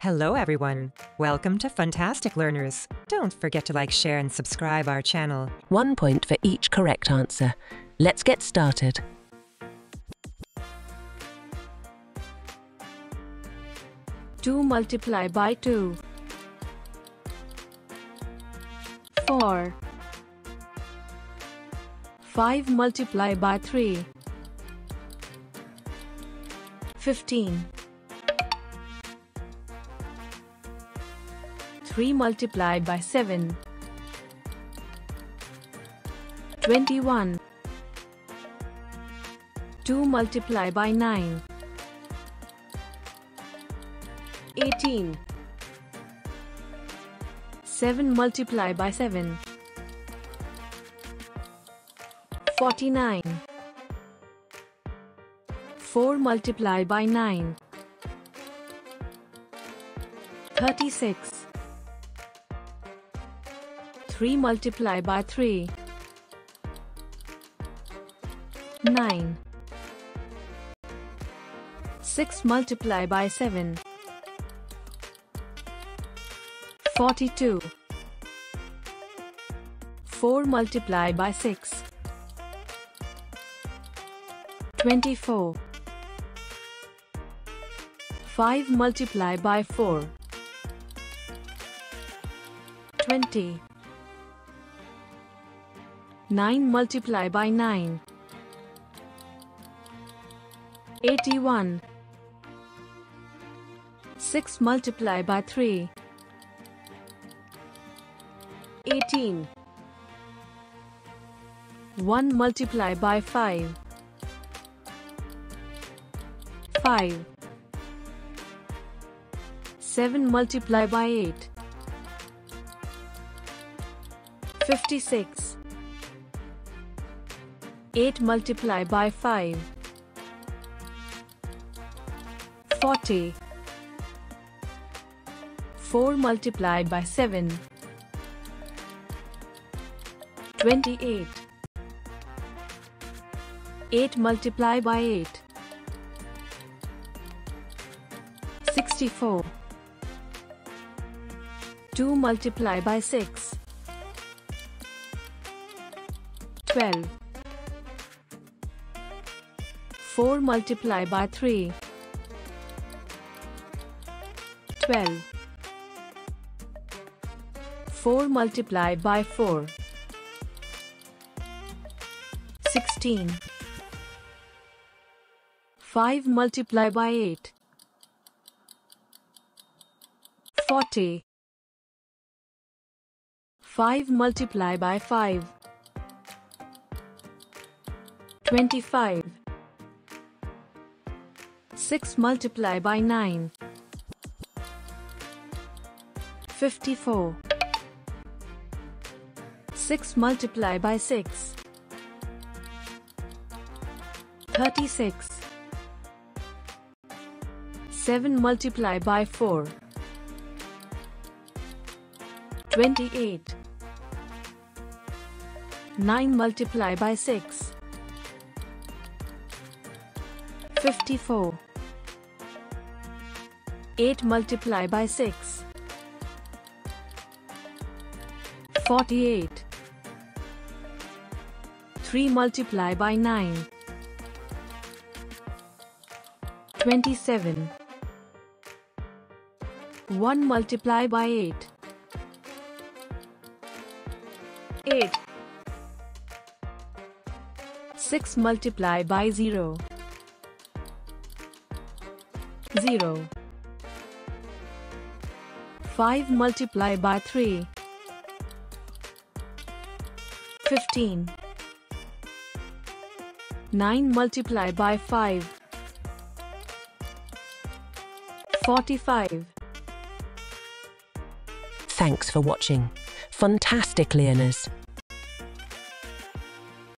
Hello everyone, welcome to FunTastic Learners. Don't forget to like, share and subscribe our channel. 1 point for each correct answer. Let's get started. Two multiply by 2. 4. 5 multiply by 3. 15. 3 multiplied by 7. 21. 2 multiplied by 9. 18. 7 multiplied by 7. 49. 4 multiplied by 9. 36. 3 multiply by 3. 9. 6 multiply by 7. 42. 4 multiply by 6. 24. 5 multiply by 4. 20. 9 multiply by 9. 81. 6 multiply by 3. 18. 1 multiply by 5. 5. 7 multiply by 8. 56. 8 multiply by 5. 40. 4 multiply by 7. 28. 8 multiply by 8. 64. 2 multiply by 6. 12. 4 multiply by 3. 12. 4 multiply by 4. 16. 5 multiply by 8. 40. 5 multiply by 5. 25. 6 multiply by 9. 54. 6 multiply by 6. 36. 7 multiply by 4. 28. 9 multiply by 6. 54. 8 multiply by 6. 48. 3 multiply by 9. 27. 1 multiply by 8. 8. 6 multiply by 0. 0. 5 multiply by 3. 15. 9 multiply by 5. 45. Thanks for watching. FunTastic Learners.